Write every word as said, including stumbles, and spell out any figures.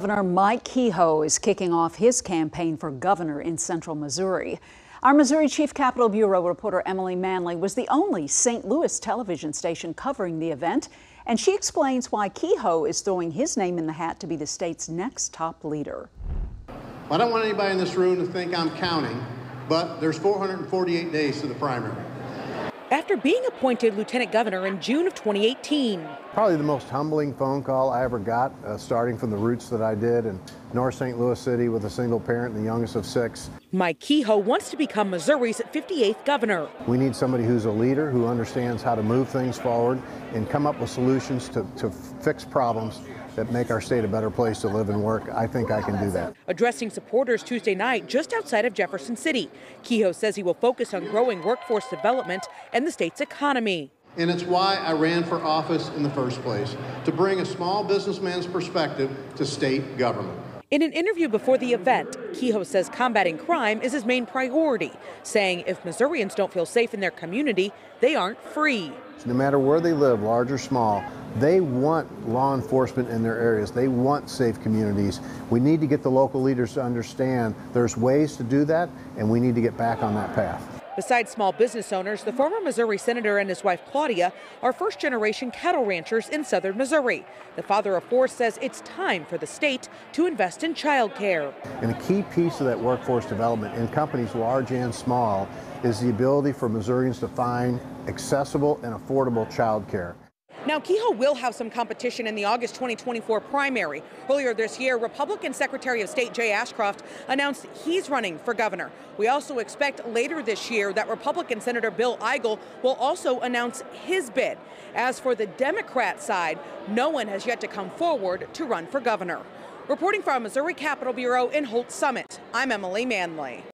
Governor Mike Kehoe is kicking off his campaign for governor in central Missouri. Our Missouri Chief Capitol Bureau reporter Emily Manley was the only Saint Louis television station covering the event, and she explains why Kehoe is throwing his name in the hat to be the state's next top leader. I don't want anybody in this room to think I'm counting, but there's four hundred forty-eight days to the primary. After being appointed Lieutenant Governor in June of twenty eighteen. Probably the most humbling phone call I ever got, uh, starting from the roots that I did in North Saint Louis City with a single parent and the youngest of six. Mike Kehoe wants to become Missouri's fifty-eighth governor. We need somebody who's a leader, who understands how to move things forward and come up with solutions to, to fix problems that make our state a better place to live and work. I think I can do that. Addressing supporters Tuesday night just outside of Jefferson City, Kehoe says he will focus on growing workforce development and the state's economy. And it's why I ran for office in the first place, to bring a small businessman's perspective to state government. In an interview before the event, Kehoe says combating crime is his main priority, saying if Missourians don't feel safe in their community, they aren't free. No matter where they live, large or small, they want law enforcement in their areas. They want safe communities. We need to get the local leaders to understand there's ways to do that, and we need to get back on that path. Besides small business owners, the former Missouri senator and his wife, Claudia, are first-generation cattle ranchers in southern Missouri. The father of four says it's time for the state to invest in child care. And a key piece of that workforce development in companies large and small is the ability for Missourians to find accessible and affordable child care. Now, Kehoe will have some competition in the August twenty twenty-four primary. Earlier this year, Republican Secretary of State Jay Ashcroft announced he's running for governor. We also expect later this year that Republican Senator Bill Eigel will also announce his bid. As for the Democrat side, no one has yet to come forward to run for governor. Reporting from Missouri Capitol Bureau in Holt Summit, I'm Emily Manley.